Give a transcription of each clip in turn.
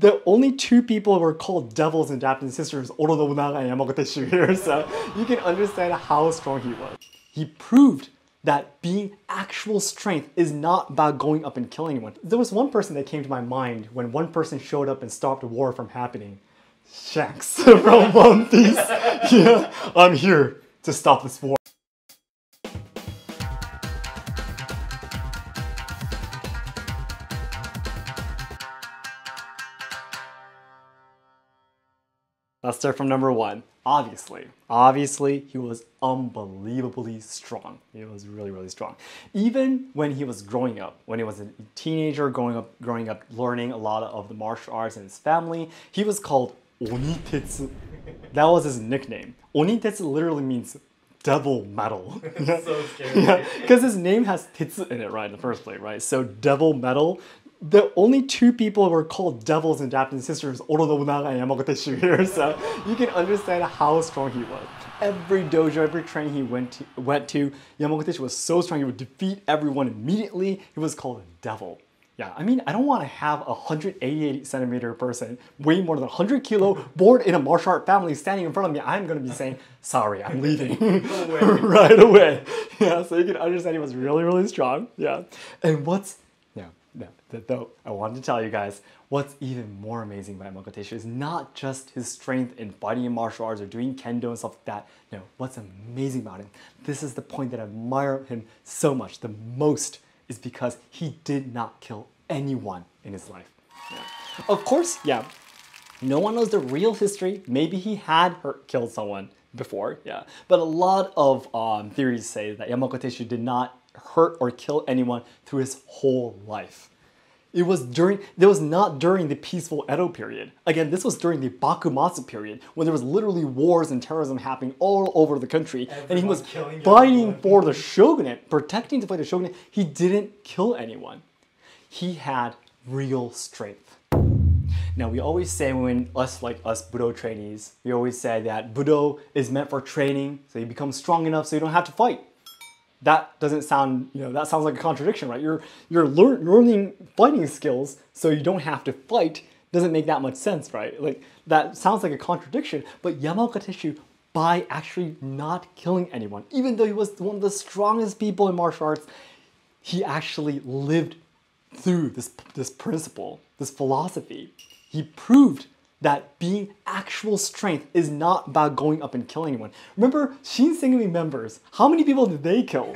the only two people who are called devils in Japanese history is Oda Nobunaga and Yamaoka Tesshu here, so you can understand how strong he was. He proved that being actual strength is not about going up and killing anyone. There was one person that came to my mind when one person showed up and stopped war from happening. Shanks from One Piece. Yeah, I'm here to stop this war. Let's start from number one. Obviously, he was unbelievably strong. He was really, really strong. Even when he was growing up, when he was a teenager, growing up, learning a lot of the martial arts and his family, he was called Onitetsu. That was his nickname. Onitetsu literally means devil metal. That's so scary. Yeah, because his name has tetsu in it, right, in the first place, right? So devil metal. The only two people who are called devils in Japanese history is Oda Nobunaga and Yamaoka Tesshu here, so you can understand how strong he was. Every dojo, every training he went to, Yamaoka Tesshu was so strong he would defeat everyone immediately. He was called a devil. Yeah, I mean, I don't want to have a 188-centimeter person weighing more than 100 kilo, born in a martial art family, standing in front of me. I'm going to be saying, sorry, I'm leaving. Right away. Yeah, so you can understand he was really, really strong. Yeah. And what's... Though I wanted to tell you guys, what's even more amazing about Yamaoka Tesshu is not just his strength in fighting and martial arts or doing kendo and stuff like that. No, what's amazing about him, this is the point that I admire him so much the most, is because he did not kill anyone in his life. Yeah. Of course, yeah, no one knows the real history. Maybe he had killed someone before, yeah. But a lot of theories say that Yamaoka Tesshu did not hurt or kill anyone through his whole life. It was during, there was not during the peaceful Edo period. Again, this was during the Bakumatsu period, when there was literally wars and terrorism happening all over the country. Everyone, and he was fighting for the shogunate, protecting to fight the shogunate. He didn't kill anyone. He had real strength. Now, we always say when us Budo trainees, we always say that Budo is meant for training, so you become strong enough so you don't have to fight. That doesn't sound, you know, that sounds like a contradiction, right? You're learning fighting skills so you don't have to fight. Doesn't make that much sense, right? Like, that sounds like a contradiction, but Yamaoka Tesshu, by actually not killing anyone, even though he was one of the strongest people in martial arts, he actually lived through this principle, this philosophy. He proved that being actual strength is not about going up and killing anyone. Remember, Shinsengumi members, how many people did they kill?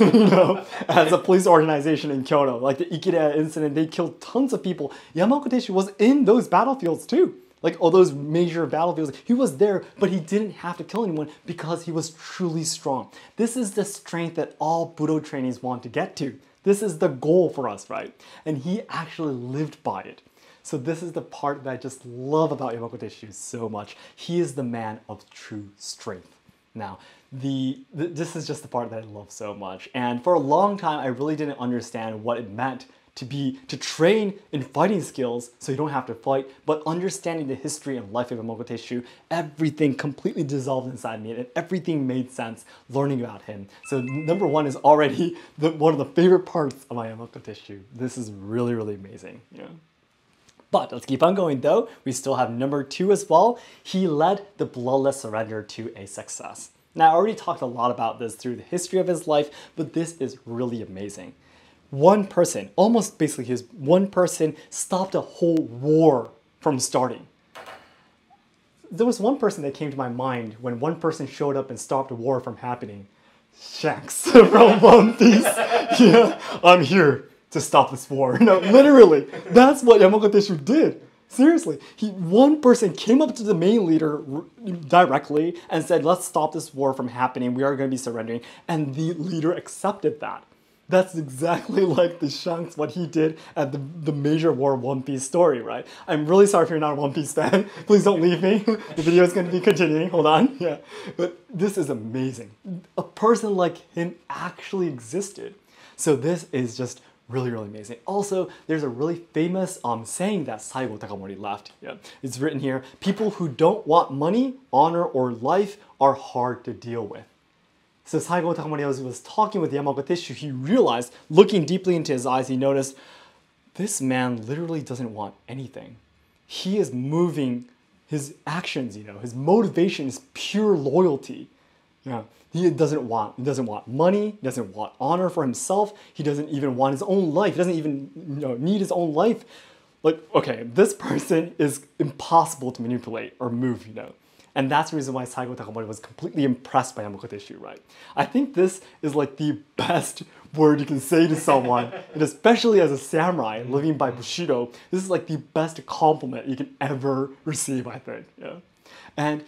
You know, as a police organization in Kyoto, like the Ikeda incident, they killed tons of people. Yamaoka Tesshu was in those battlefields too. Like, all those major battlefields, he was there, but he didn't have to kill anyone because he was truly strong. This is the strength that all Budo trainees want to get to. This is the goal for us, right? And he actually lived by it. So this is the part that I just love about Yamaoka Tesshu so much. He is the man of true strength. Now, this is just the part that I love so much. And for a long time, I really didn't understand what it meant to train in fighting skills so you don't have to fight. But understanding the history and life of Yamaoka Tesshu, everything completely dissolved inside me and everything made sense learning about him. So number one is already one of the favorite parts of my Yamaoka Tesshu. This is really, really amazing. Yeah. But let's keep on going though. We still have number two as well. He led the bloodless surrender to a success. Now, I already talked a lot about this through the history of his life, but this is really amazing. One person, almost basically his one person, stopped a whole war from starting. There was one person that came to my mind when one person showed up and stopped a war from happening. Shanks from One Piece. Yeah, I'm here to stop this war. No, literally, that's what Yamaoka Tesshu did. Seriously, one person came up to the main leader directly and said, let's stop this war from happening. We are going to be surrendering. And the leader accepted that. That's exactly like the Shanks, what he did at the major war One Piece story, right? I'm really sorry if you're not a One Piece fan. Please don't leave me. The video is going to be continuing. Hold on. Yeah. But this is amazing. A person like him actually existed. So this is just really, really amazing. Also, there's a really famous saying that Saigo Takamori left. Yeah. It's written here, people who don't want money, honor, or life are hard to deal with. So Saigo Takamori was talking with Yamaoka Tesshu. He realized, looking deeply into his eyes, he noticed, this man literally doesn't want anything. he is moving his actions, you know, his motivation is pure loyalty. You know, he doesn't want money, he doesn't want honor for himself, he doesn't even want his own life, he doesn't even, you know, need his own life. Like, okay, this person is impossible to manipulate or move, you know. And that's the reason why Saigo Takamori was completely impressed by Yamaoka Tesshu, right? I think this is like the best word you can say to someone, and especially as a samurai living by Bushido, this is like the best compliment you can ever receive, I think. Yeah. And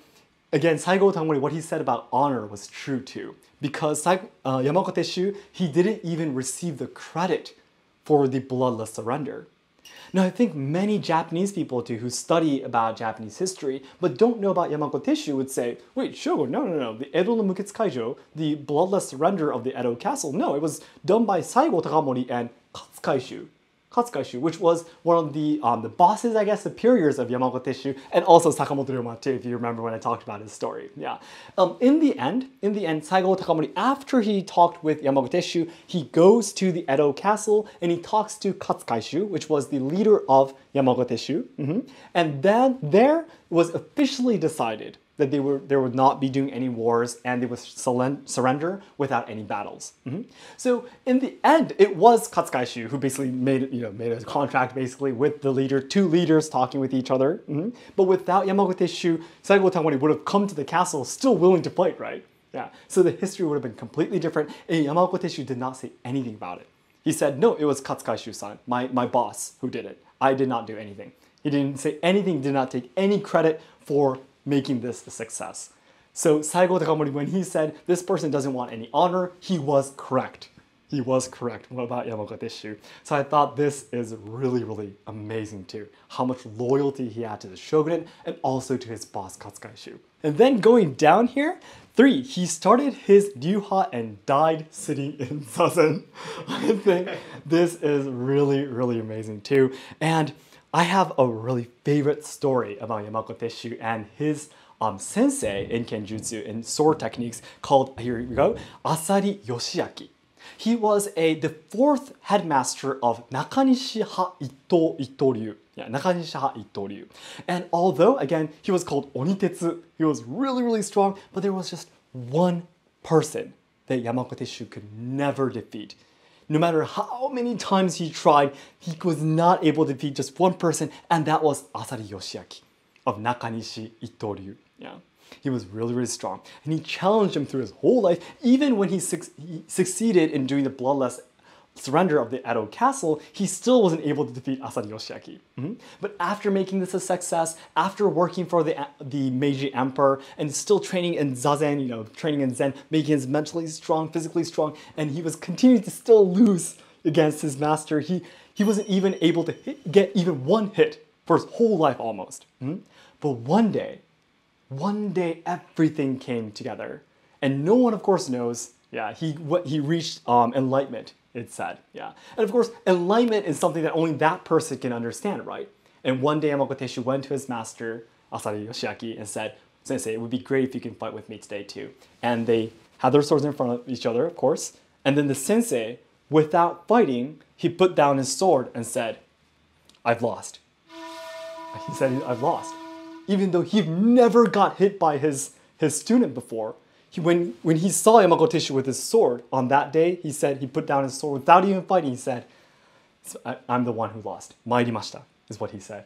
again, Saigo Takamori, what he said about honor was true too, because Yamaoka Tesshu, he didn't even receive the credit for the bloodless surrender. Now, I think many Japanese people too who study about Japanese history but don't know about Yamaoka Tesshu would say, wait, Shogo, no, the Edo no Muketsu Kaijō, the bloodless surrender of the Edo castle, no, it was done by Saigo Takamori and Katsukaishu, which was one of the bosses, I guess, superiors of Yamaoka Tesshu, and also Sakamoto Ryoma too, if you remember when I talked about his story. Yeah. In the end, Saigo Takamori, after he talked with Yamaoka Tesshu, he goes to the Edo castle and he talks to Katsukaishu, which was the leader of Yamaoka Tesshu. And then there was officially decided that they would not be doing any wars and they would surrender without any battles. So in the end, it was Katsukaishu who basically made a contract basically with the leader, two leaders talking with each other. But without Yamaoka Tesshu, Saigo Takamori would have come to the castle still willing to fight, right? Yeah. So the history would have been completely different, and Yamaoka Tesshu did not say anything about it. He said, no, it was Katsukaishu-san, my boss, who did it. I did not do anything. He didn't say anything, did not take any credit for making this a success. So Saigo Takamori, when he said this person doesn't want any honor, he was correct. He was correct. What about Yamaoka Tesshu? So I thought this is really, really amazing too, how much loyalty he had to the shogunate and also to his boss Katsukaishu. And then going down here, 3, he started his ryuha and died sitting in zazen. I think this is really, really amazing too. And I have a really favorite story about Yamaoka Tesshu and his sensei in Kenjutsu, in sword techniques, called, here we go, Asari Yoshiaki. He was the 4th headmaster of Nakanishi Ha Itto-ryu. Yeah, Nakanishi Ha Itto-ryu. And although, again, he was called Onitetsu, he was really, really strong, but there was just one person that Yamaoka Tesshu could never defeat. No matter how many times he tried, he was not able to defeat just one person, and that was Asari Yoshiaki of Nakanishi Itto-ryu. Yeah. He was really, really strong, and he challenged him through his whole life. Even when he succeeded in doing the bloodless surrender of the Edo castle, he still wasn't able to defeat Asari Yoshiaki. But after making this a success, after working for the Meiji Emperor and still training in zazen, you know, training in Zen, making him mentally strong, physically strong, and he was continuing to still lose against his master, he wasn't even able to get even one hit for his whole life almost. But one day everything came together, and no one of course knows. Yeah, he reached enlightenment. It said, yeah. And of course, enlightenment is something that only that person can understand, right? And one day, Yamaoka Tesshu went to his master, Asari Yoshiaki, and said, Sensei, it would be great if you can fight with me today too. And they had their swords in front of each other, of course. And then the sensei, without fighting, he put down his sword and said, I've lost. He said, I've lost. Even though he never got hit by his student before, when he saw Yamaoka Tesshu with his sword on that day, he said, he put down his sword without even fighting, he said, I'm the one who lost. Mairimashita, is what he said.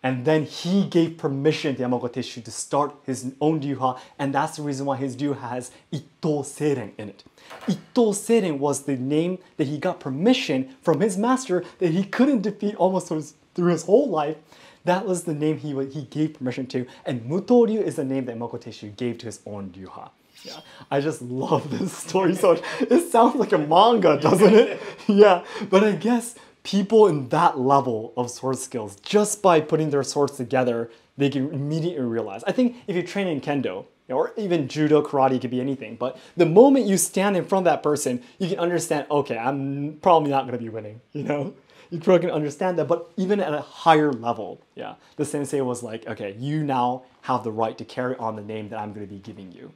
And then he gave permission to Yamaoka Tesshu to start his own ryuha, and that's the reason why his ryuha has Itto Seiren in it. Itto Seiren was the name that he got permission from his master that he couldn't defeat almost through his whole life. That was the name he gave permission to, and Muto-ryu is the name that Yamaoka Tesshu gave to his own ryuha. Yeah, I just love this story so much. It sounds like a manga, doesn't it? Yeah, but I guess people in that level of sword skills, just by putting their swords together, they can immediately realize. I think if you train in kendo, or even judo, karate, it could be anything, but the moment you stand in front of that person, you can understand, okay, I'm probably not going to be winning, you know? You probably can understand that, but even at a higher level, yeah, the sensei was like, okay, you now have the right to carry on the name that I'm going to be giving you.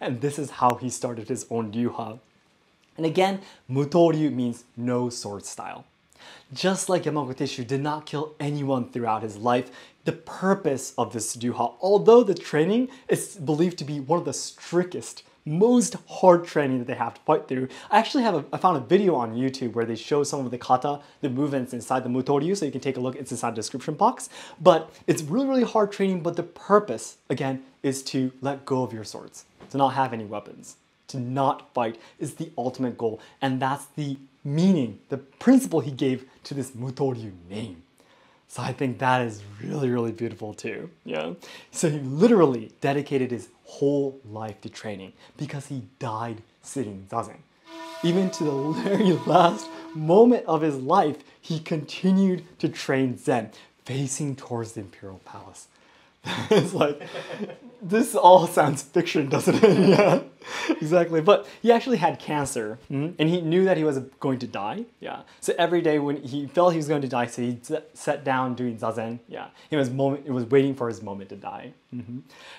And this is how he started his own ryuha. And again, Muto-ryu means no sword style. Just like Yamaoka Tesshu did not kill anyone throughout his life, the purpose of this Tsuruha, although the training is believed to be one of the strictest, most hard training that they have to fight through. I actually have I found a video on YouTube where they show some of the kata, the movements inside the Muto-ryu, so you can take a look, it's inside the description box. But it's really, really hard training, but the purpose, again, is to let go of your swords, to not have any weapons, to not fight is the ultimate goal. And that's the meaning, the principle he gave to this Muto-ryu name. So I think that is really, really beautiful too, yeah. So he literally dedicated his whole life to training because he died sitting zazen. Even to the very last moment of his life, he continued to train Zen, facing towards the Imperial Palace. It's like, this all sounds fiction, doesn't it? Yeah, exactly. But he actually had cancer, and he knew that he was going to die. Yeah. So every day when he felt he was going to die, so he sat down doing zazen. Yeah. It was waiting for his moment to die,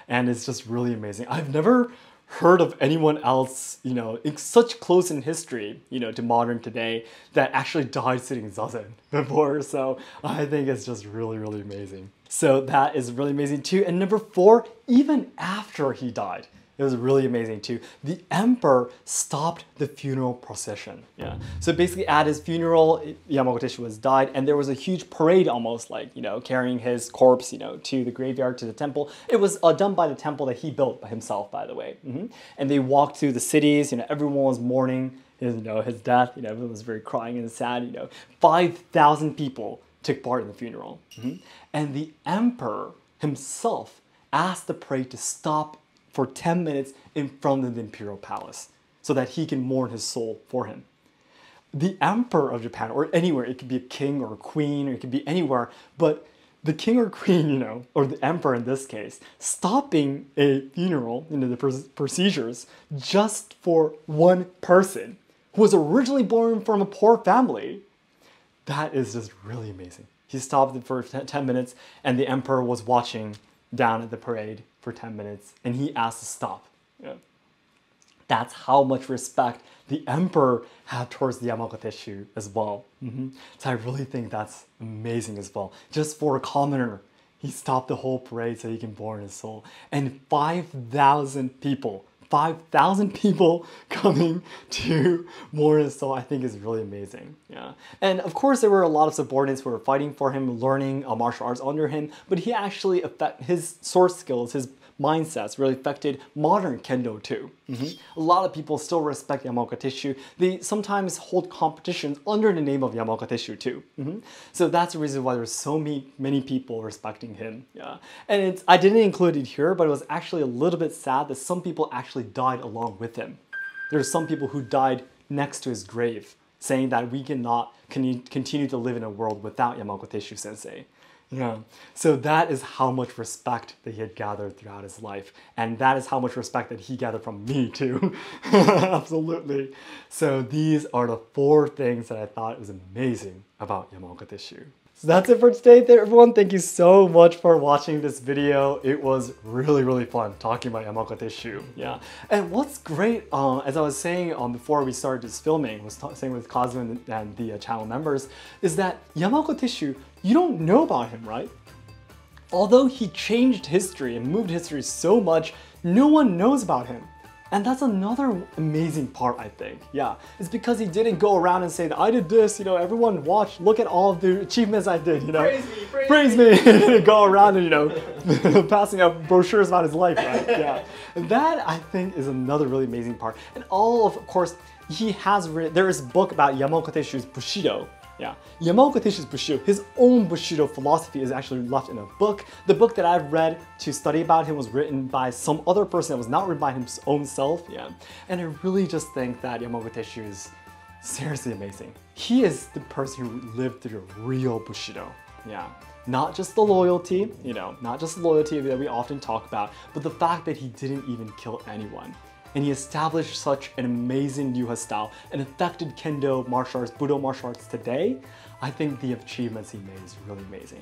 and it's just really amazing. I've never heard of anyone else, you know, it's such close in history, you know, to modern today that actually died sitting zazen before. So I think it's just really, really amazing. So that is really amazing too. And number four, even after he died, it was really amazing too. The emperor stopped the funeral procession. Yeah. So basically at his funeral, Yamaoka Tesshu was died and there was a huge parade almost like, you know, carrying his corpse, you know, to the graveyard, to the temple. It was done by the temple that he built by himself, by the way. And they walked through the cities, you know, everyone was mourning his, you know, his death, you know, everyone was very crying and sad, you know, 5,000 people took part in the funeral. And the emperor himself asked the parade to stop for 10 minutes in front of the Imperial Palace so that he can mourn his soul for him. The emperor of Japan, or anywhere, it could be a king or a queen, or it could be anywhere, but the king or queen, you know, or the emperor in this case, stopping a funeral, you know, the procedures, just for one person who was originally born from a poor family. That is just really amazing. He stopped it for 10 minutes and the emperor was watching down at the parade for 10 minutes and he asked to stop. Yeah. That's how much respect the emperor had towards the Yamaoka Tesshu as well. So I really think that's amazing as well. Just for a commoner, he stopped the whole parade so he can mourn his soul. And 5,000 people coming to mourn his soul, I think is really amazing. Yeah. And of course there were a lot of subordinates who were fighting for him, learning martial arts under him, but he actually his sword skills, his mindsets really affected modern Kendo too. A lot of people still respect Yamaoka Tesshu. They sometimes hold competitions under the name of Yamaoka Tesshu too. So that's the reason why there's so many people respecting him. Yeah. And I didn't include it here, but it was actually a little bit sad that some people actually died along with him. There are some people who died next to his grave, saying that we cannot continue to live in a world without Yamaoka Tesshu sensei. Yeah. So that is how much respect that he had gathered throughout his life. And that is how much respect that he gathered from me too. Absolutely. So these are the four things that I thought was amazing about Yamaoka Tesshu. So that's it for today there, everyone. Thank you so much for watching this video. It was really, really fun talking about Yamaoka Tesshu. Yeah. And what's great, as I was saying before we started this filming, was saying with Cosmo and the channel members, is that Yamaoka Tesshu, you don't know about him, right? Although he changed history and moved history so much, no one knows about him. And that's another amazing part, I think. Yeah, it's because he didn't go around and say that I did this, you know, everyone watched, look at all the achievements I did, you know. Praise me. He didn't go around and, you know, passing out brochures about his life, right? Yeah. That, I think, is another really amazing part. And of course, he has written, there is a book about Yamaoka Tesshu's Bushido. Yeah, Yamaoka Tesshu's Bushido, his own Bushido philosophy is actually left in a book. The book that I've read to study about him was written by some other person that was not written by his own self. Yeah, and I really just think that Yamaoka Tesshu is seriously amazing. He is the person who lived through a real Bushido. Yeah, not just the loyalty, you know, not just the loyalty that we often talk about, but the fact that he didn't even kill anyone. And he established such an amazing Ryuha style and affected Kendo martial arts, Budo martial arts today. I think the achievements he made is really amazing.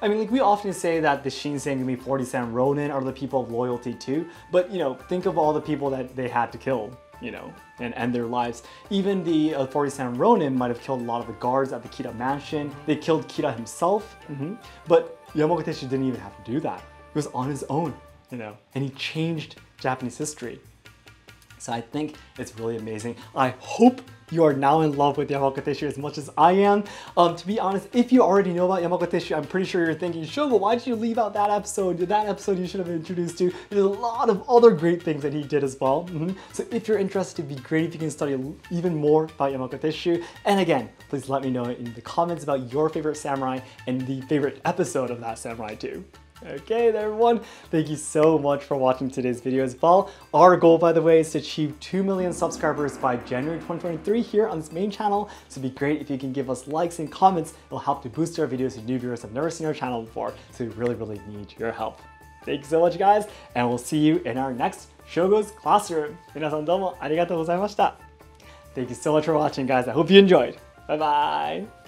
I mean, like we often say that the Shinsengumi 47 Ronin are the people of loyalty too, but you know, think of all the people that they had to kill, you know, and end their lives. Even the 40-san Ronin might have killed a lot of the guards at the Kira mansion. They killed Kira himself, but Yamaoka Tesshu didn't even have to do that. He was on his own, you know, and he changed Japanese history. So I think it's really amazing. I hope you are now in love with Yamaoka Tesshu as much as I am. To be honest, if you already know about Yamaoka Tesshu, I'm pretty sure you're thinking, Shogo, why did you leave out that episode? That episode you should have been introduced to. There's a lot of other great things that he did as well. So if you're interested, it'd be great if you can study even more about Yamaoka Tesshu. And again, please let me know in the comments about your favorite samurai and the favorite episode of that samurai too. Okay, everyone, thank you so much for watching today's video as well. Our goal, by the way, is to achieve 2 million subscribers by January 2023 here on this main channel. So it'd be great if you can give us likes and comments. It'll help to boost our videos to new viewers who've never seen our channel before. So we really, really need your help. Thank you so much, guys, and we'll see you in our next Shogo's Classroom. Minasan domo arigatou gozaimashita. Thank you so much for watching, guys. I hope you enjoyed. Bye-bye.